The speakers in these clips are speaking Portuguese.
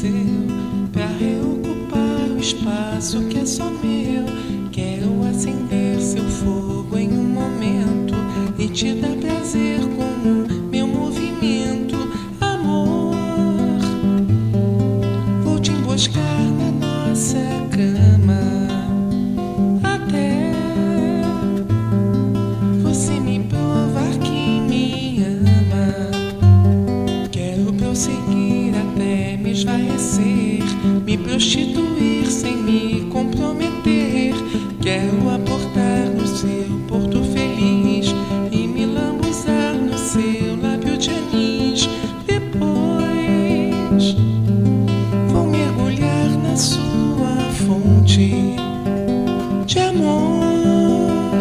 seu, pra reocupar o espaço que é só meu. Quero acender seu fogo em um momento e te dar prazer com o meu movimento. Amor, vou te emboscar na nossa cama até você me provar que me ama. Quero prosseguir até me esvaecer, me prostituir sem me comprometer. Quero aportar no seu porto feliz e me lambuzar no seu lábio de anis. Depois vou mergulhar na sua fonte de amor,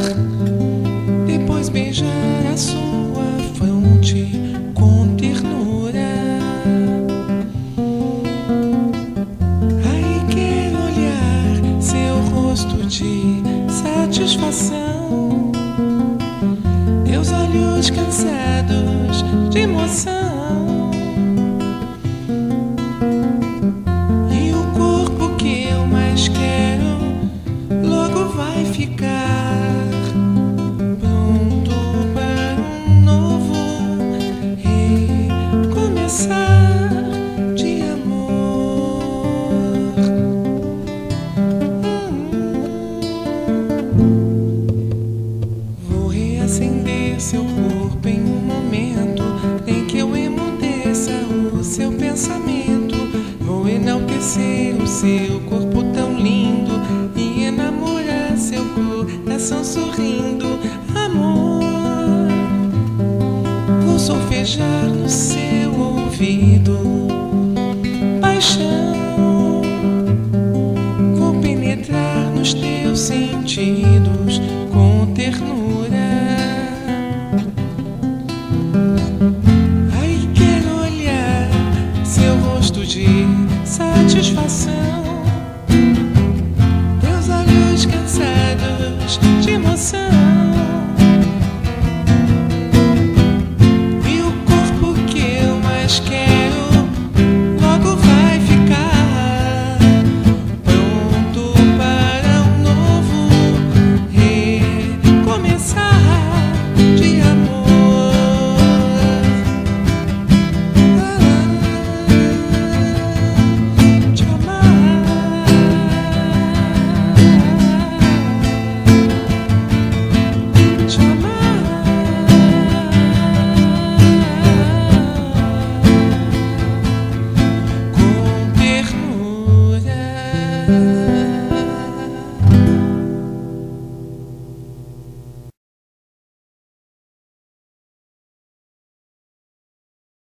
depois beijar a sua fronte com ternura. Ai, quero olhar seu rosto de satisfação, teus olhos cansados de emoção, e o corpo que eu mais quero logo vai ficar pronto para um novo recomeçar de amor. Vou reacender seu corpo em um momento em que eu emudeça o seu pensamento. Vou enaltecer o seu corpo tão lindo e enamorar seu coração sorrindo. Amor, vou solfejar no seu ouvido paixão.